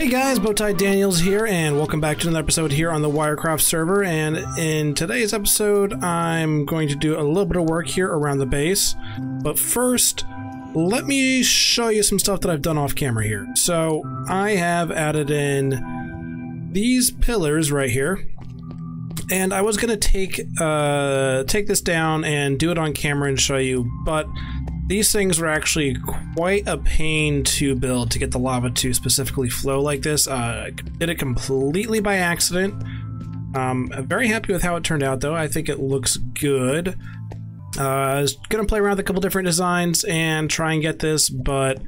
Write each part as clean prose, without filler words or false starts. Hey guys, Bow Tie Daniels here, and welcome back to another episode here on the Wiarcraft server. And in today's episode, I'm going to do a little bit of work here around the base. But first, let me show you some stuff that I've done off camera here. So I have added in these pillars right here. And I was going to take this down and do it on camera and show you, but these things were actually quite a pain to build to get the lava to specifically flow like this. I did it completely by accident. I'm very happy with how it turned out, though. I think it looks good. I was going to play around with a couple different designs and try and get this, but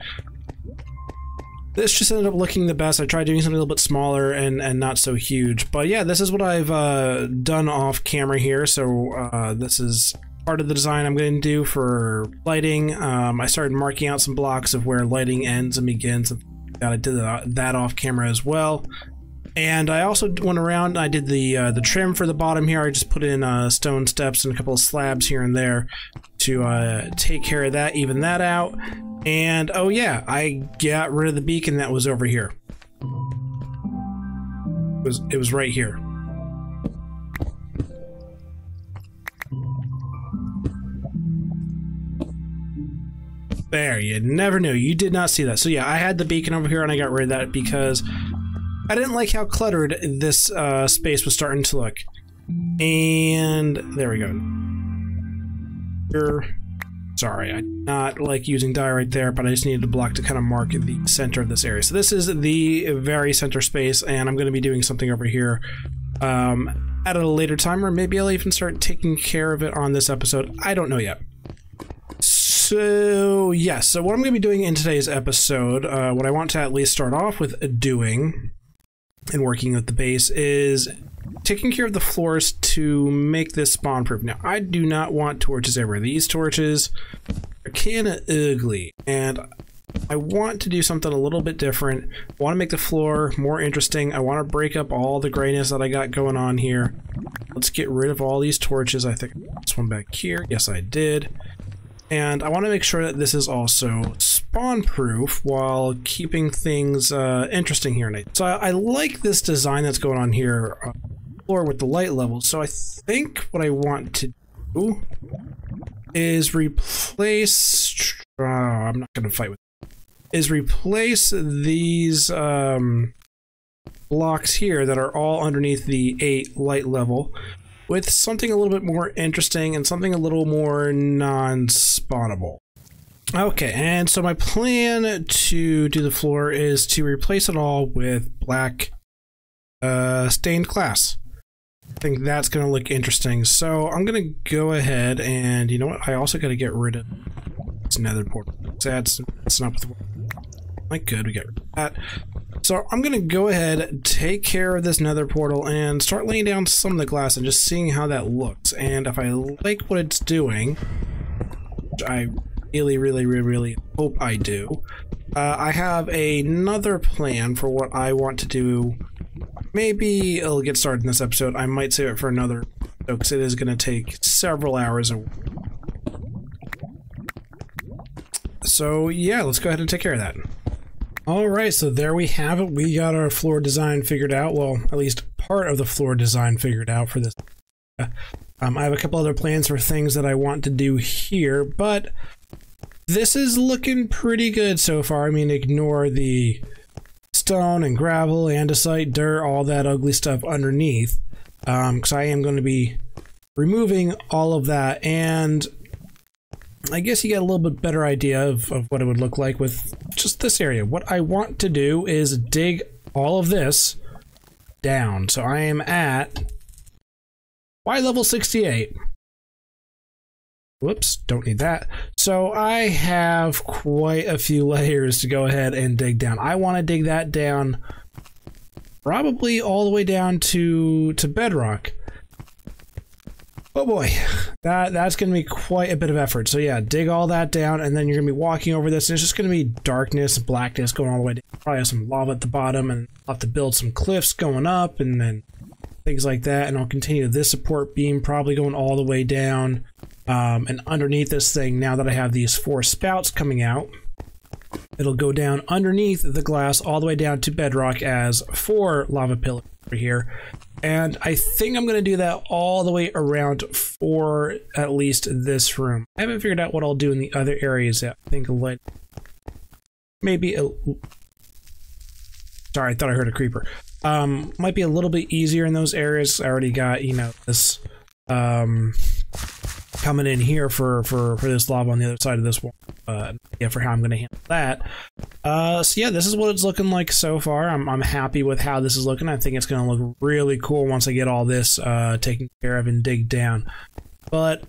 this just ended up looking the best. I tried doing something a little bit smaller and not so huge. But yeah, this is what I've done off camera here. So this is part of the design I'm going to do for lighting. I started marking out some blocks of where lighting ends and begins. I did that off camera as well. And I also went around and I did the trim for the bottom here. I just put in stone steps and a couple of slabs here and there to take care of that, even that out. And oh yeah, I got rid of the beacon that was over here. It was right here. There, you never knew. You did not see that. So yeah, I had the beacon over here and I got rid of that because I didn't like how cluttered this space was starting to look. And there we go. Sorry, I did not like using dye right there, but I just needed a block to kind of mark the center of this area. So this is the very center space, and I'm going to be doing something over here at a later time, or maybe I'll even start taking care of it on this episode. I don't know yet. So yes, so what I'm going to be doing in today's episode, what I want to at least start off with doing and working with the base is taking care of the floors to make this spawn proof. Now, I do not want torches everywhere. These torches are kind of ugly, and I want to do something a little bit different. I want to make the floor more interesting. I want to break up all the grayness that I got going on here. Let's get rid of all these torches. I think this one back here. Yes, I did. And I want to make sure that this is also spawn-proof while keeping things interesting here. So I like this design that's going on here, or with the light levels. So I think what I want to do is replace. I'm not going to fight with. Is replace these blocks here that are all underneath the 8 light level with something a little bit more interesting and something a little more non-spawnable. Okay, and so my plan to do the floor is to replace it all with black stained glass. I think that's going to look interesting. So I'm going to go ahead and, you know what, I also got to get rid of this nether portal. That's not what my good, we got rid of that. So I'm going to go ahead, take care of this nether portal, and start laying down some of the glass and just seeing how that looks. And if I like what it's doing, which I really hope I do, I have another plan for what I want to do. Maybe it'll get started in this episode. I might save it for another episode because it is going to take several hours. So yeah, let's go ahead and take care of that. Alright, so there we have it. We got our floor design figured out. Well, at least part of the floor design figured out for this. I have a couple other plans for things that I want to do here, but this is looking pretty good so far. I mean, ignore the stone and gravel, andesite, dirt, all that ugly stuff underneath, because I am going to be removing all of that, and I guess you get a little bit better idea of what it would look like with just this area. What I want to do is dig all of this down. So I am at Y level 68. Whoops, don't need that. So I have quite a few layers to go ahead and dig down. I want to dig that down probably all the way down to bedrock. Oh boy, that's going to be quite a bit of effort. So yeah, dig all that down, and then you're going to be walking over this, and it's just going to be darkness, blackness going all the way down. Probably have some lava at the bottom, and I'll have to build some cliffs going up, and then things like that, and I'll continue this support beam probably going all the way down, and underneath this thing, now that I have these 4 spouts coming out, It'll go down underneath the glass all the way down to bedrock as 4 lava pillars over here. And I think I'm going to do that all the way around for at least this room. I haven't figured out what I'll do in the other areas yet. I think like maybe a... Sorry, I thought I heard a creeper. Might be a little bit easier in those areas. I already got, you know, this coming in here for this lava on the other side of this wall. Yeah, for how I'm gonna handle that. So yeah, this is what it's looking like so far. I'm happy with how this is looking. I think it's gonna look really cool once I get all this taken care of and dig down. But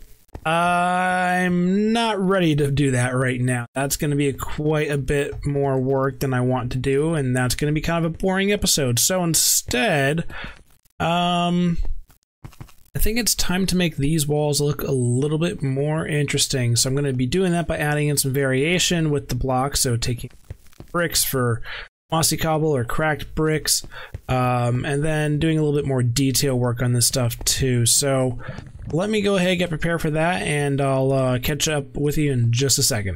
I'm not ready to do that right now. That's going to be quite a bit more work than I want to do, and that's going to be kind of a boring episode. So instead, I think it's time to make these walls look a little bit more interesting. So I'm going to be doing that by adding in some variation with the blocks. So taking bricks for mossy cobble or cracked bricks, and then doing a little bit more detail work on this stuff too. So let me go ahead and get prepared for that, and I'll catch up with you in just a second.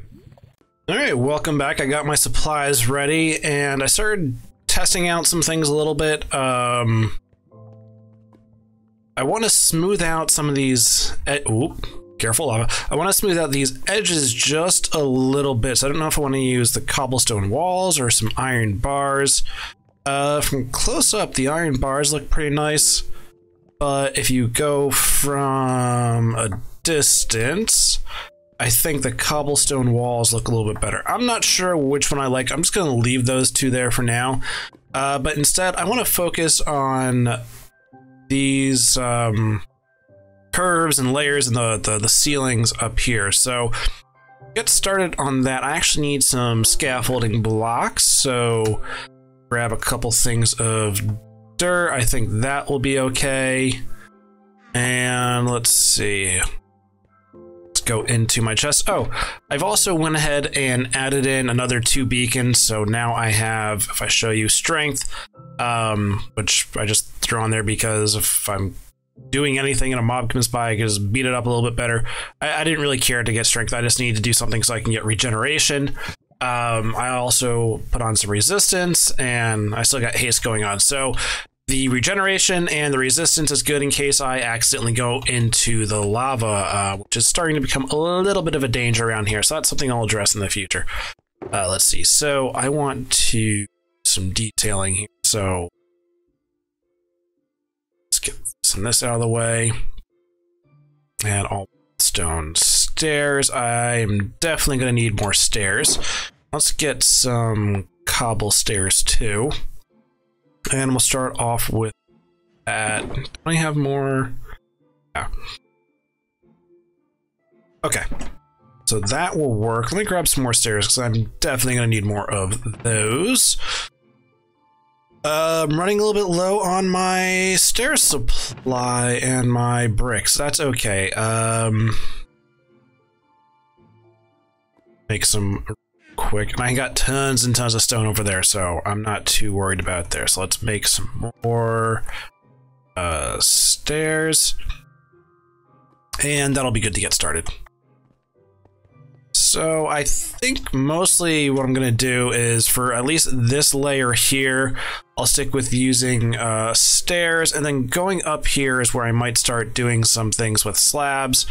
All right, welcome back. I got my supplies ready, and I started testing out some things a little bit. I want to smooth out some of these... Careful lava. I want to smooth out these edges just a little bit. So I don't know if I want to use the cobblestone walls or some iron bars. From close up, the iron bars look pretty nice. But if you go from a distance, I think the cobblestone walls look a little bit better. I'm not sure which one I like. I'm just going to leave those two there for now. But instead, I want to focus on these curves and layers and the ceilings up here. So get started on that. I actually need some scaffolding blocks. So grab a couple things of dirt. I think that will be okay. And let's see. Let's go into my chest. Oh, I've also went ahead and added in another 2 beacons. So now I have, if I show you strength, which I just threw on there because if I'm doing anything and a mob comes by, I can just beat it up a little bit better. I didn't really care to get strength. I just need to do something so I can get regeneration. I also put on some resistance, and I still got haste going on. So the regeneration and the resistance is good in case I accidentally go into the lava, which is starting to become a little bit of a danger around here. So that's something I'll address in the future. Let's see. So I want to do some detailing here. So let's get this and this out of the way. And all stone stairs. I'm definitely going to need more stairs. Let's get some cobble stairs too. And we'll start off with that. Do I have more? Yeah. Okay. So that will work. Let me grab some more stairs because I'm definitely going to need more of those. I'm running a little bit low on my stair supply and my bricks. That's okay. Make some quick. And I got tons and tons of stone over there, so I'm not too worried about it there. So let's make some more stairs. And that'll be good to get started. So I think mostly what I'm going to do is for at least this layer here, I'll stick with using stairs, and then going up here is where I might start doing some things with slabs,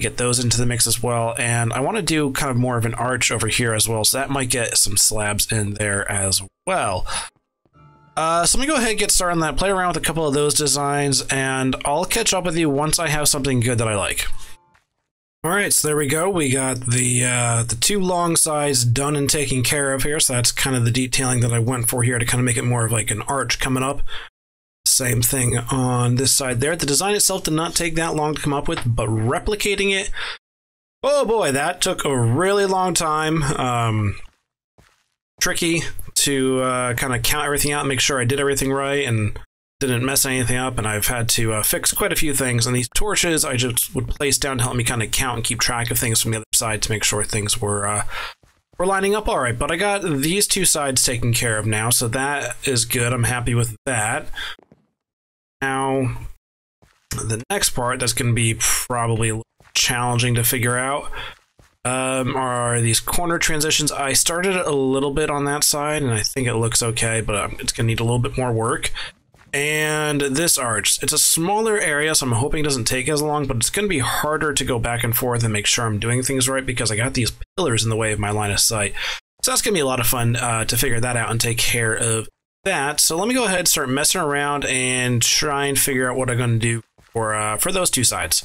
get those into the mix as well. And I want to do kind of more of an arch over here as well, so that might get some slabs in there as well. So let me go ahead and get started on that, play around with a couple of those designs, and I'll catch up with you once I have something good that I like. All right, so there we go. We got the 2 long sides done and taken care of here. So that's kind of the detailing that I went for here to kind of make it more of like an arch coming up. Same thing on this side there. The design itself did not take that long to come up with, but replicating it, oh boy, that took a really long time. Tricky to kind of count everything out and make sure I did everything right and didn't mess anything up, and I've had to fix quite a few things. And these torches I just would place down to help me kind of count and keep track of things from the other side to make sure things were lining up all right. But I got these 2 sides taken care of now, so that is good. I'm happy with that. Now, the next part that's going to be probably challenging to figure out are these corner transitions. I started a little bit on that side, and I think it looks okay, but it's going to need a little bit more work. And this arch, it's a smaller area, so I'm hoping it doesn't take as long, but it's going to be harder to go back and forth and make sure I'm doing things right because I got these pillars in the way of my line of sight. So that's going to be a lot of fun to figure that out and take care of that. So let me go ahead and start messing around and try and figure out what I'm going to do for those two sides.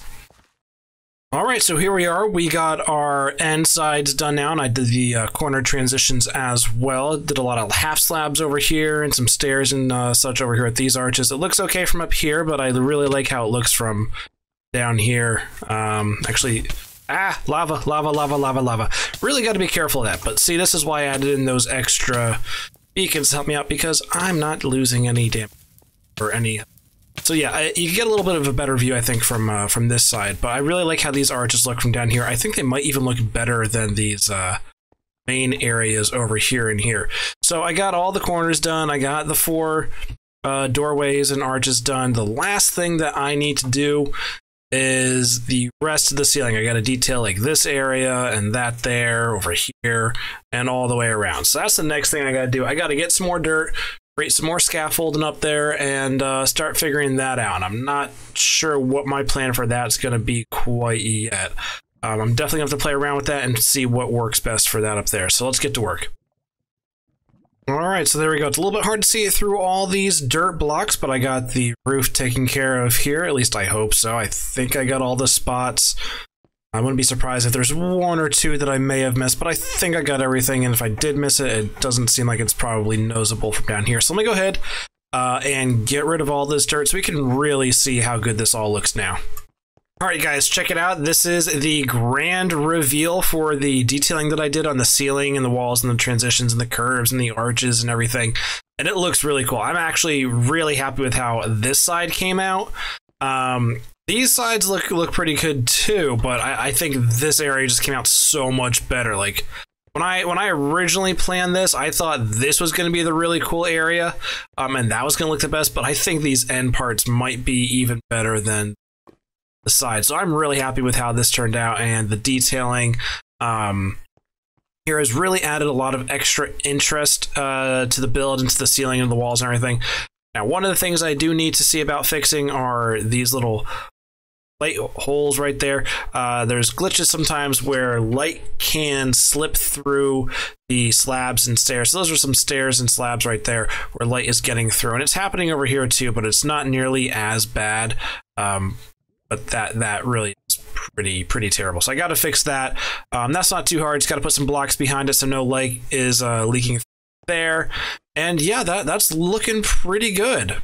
All right, so here we are. We got our end sides done now, and I did the corner transitions as well. Did a lot of half slabs over here and some stairs and such over here at these arches. It looks okay from up here, but I really like how it looks from down here. Actually, lava, lava, lava, lava, lava. Really got to be careful of that. But see, this is why I added in those extra beacons to help me out, because I'm not losing any damage or any... So yeah, you get a little bit of a better view, I think, from this side. But I really like how these arches look from down here. I think they might even look better than these main areas over here and here. So I got all the corners done. I got the four doorways and arches done. The last thing that I need to do is the rest of the ceiling. I got to detail like this area and that there, over here, and all the way around. So that's the next thing I got to do. I got to get some more dirt, create some more scaffolding up there, and start figuring that out. I'm not sure what my plan for that's going to be quite yet. I'm definitely going to have to play around with that and see what works best for that up there. So let's get to work. All right, so there we go. It's a little bit hard to see it through all these dirt blocks, but I got the roof taken care of here. At least I hope so. I think I got all the spots. I wouldn't be surprised if there's one or two that I may have missed, but I think I got everything, and if I did miss it, it doesn't seem like it's probably noticeable from down here. So let me go ahead and get rid of all this dirt so we can really see how good this all looks now. All right, guys, check it out. This is the grand reveal for the detailing that I did on the ceiling and the walls and the transitions and the curves and the arches and everything, and it looks really cool. I'm actually really happy with how this side came out. These sides look pretty good too, but I think this area just came out so much better. Like when I originally planned this, I thought this was going to be the really cool area, and that was going to look the best. But I think these end parts might be even better than the sides. So I'm really happy with how this turned out, and the detailing here has really added a lot of extra interest to the build, and to the ceiling, and the walls, and everything. Now, one of the things I do need to see about fixing are these little light holes right there. There's glitches sometimes where light can slip through the slabs and stairs. So those are some stairs and slabs right there where light is getting through, and it's happening over here too, but it's not nearly as bad. But that really is pretty terrible. So I got to fix that. That's not too hard. Just got to put some blocks behind it so no light is leaking through there. And yeah, that's looking pretty good.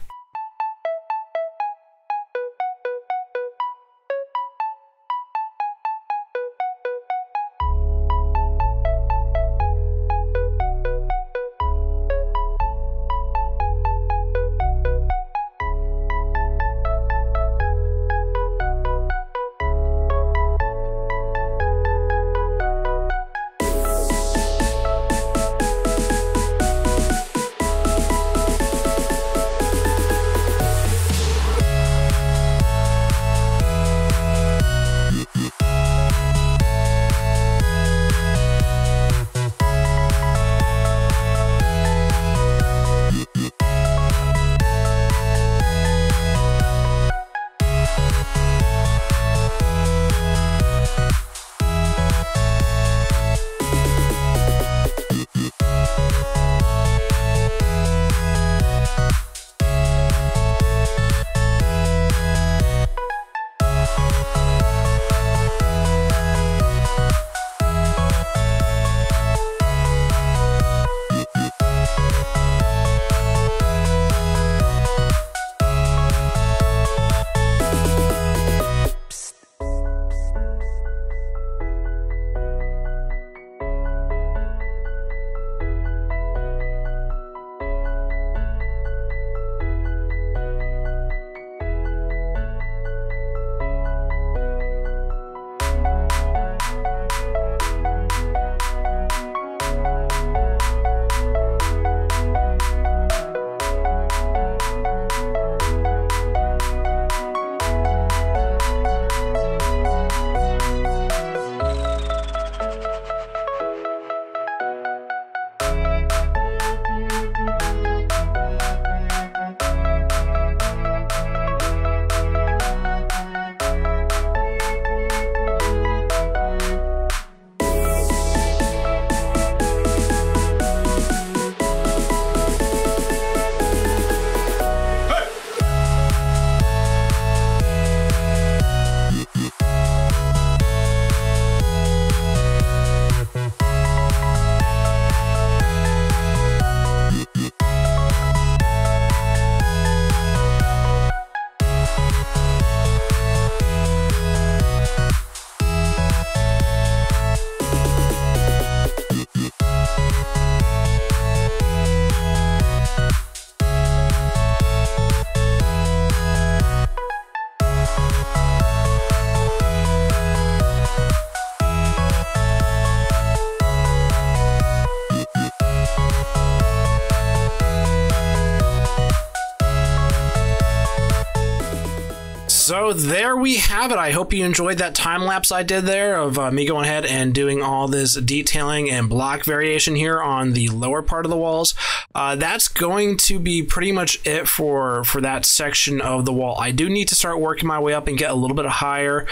So there we have it. I hope you enjoyed that time lapse I did there of me going ahead and doing all this detailing and block variation here on the lower part of the walls. That's going to be pretty much it for that section of the wall. I do need to start working my way up and get a little bit higher.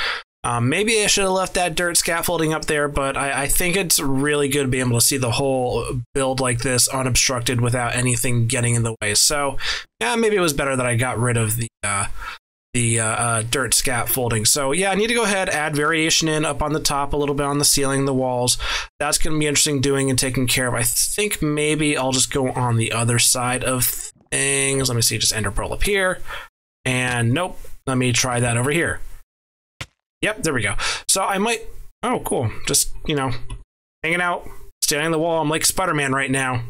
Maybe I should have left that dirt scaffolding up there, but I think it's really good to be able to see the whole build like this unobstructed without anything getting in the way. So yeah, maybe it was better that I got rid of the dirt scaffolding. So yeah, I need to go ahead, add variation in up on the top, a little bit on the ceiling, the walls. That's going to be interesting doing and taking care of. I think maybe I'll just go on the other side of things. Let me see, just enter pearl up here. And nope, let me try that over here. Yep, there we go. So I might, oh cool, just, you know, hanging out, standing on the wall. I'm like Spider-Man right now.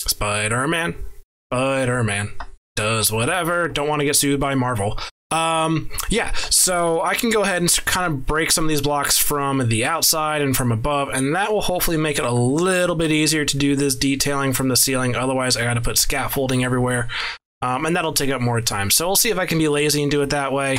Spider-Man, Spider-Man does whatever. Don't want to get sued by Marvel. Yeah, so I can go ahead and kind of break some of these blocks from the outside and from above, and that will hopefully make it a little bit easier to do this detailing from the ceiling. Otherwise, I got to put scaffolding everywhere, and that'll take up more time. So we'll see if I can be lazy and do it that way.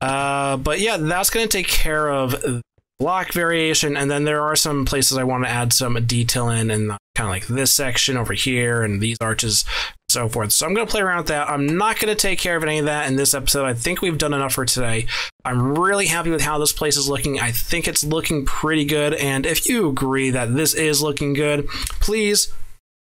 But yeah, that's going to take care of block variation, and then there are some places I want to add some detail in kind of like this section over here and these arches and so forth. So I'm going to play around with that. I'm not going to take care of any of that in this episode. I think we've done enough for today. I'm really happy with how this place is looking. I think it's looking pretty good, and if you agree that this is looking good, please...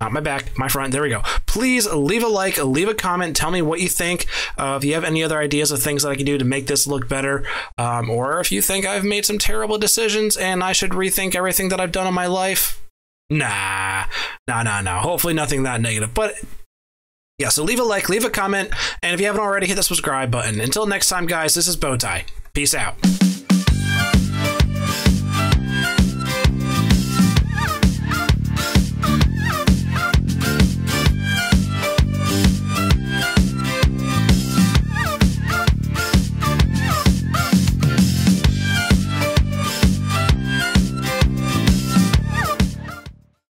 Not my back, my front. There we go. Please leave a like, leave a comment. Tell me what you think. If you have any other ideas of things that I can do to make this look better, or if you think I've made some terrible decisions and I should rethink everything that I've done in my life. Nah. Hopefully nothing that negative. But yeah, so leave a like, leave a comment. And if you haven't already, hit the subscribe button. Until next time, guys, this is Bow Tie. Peace out.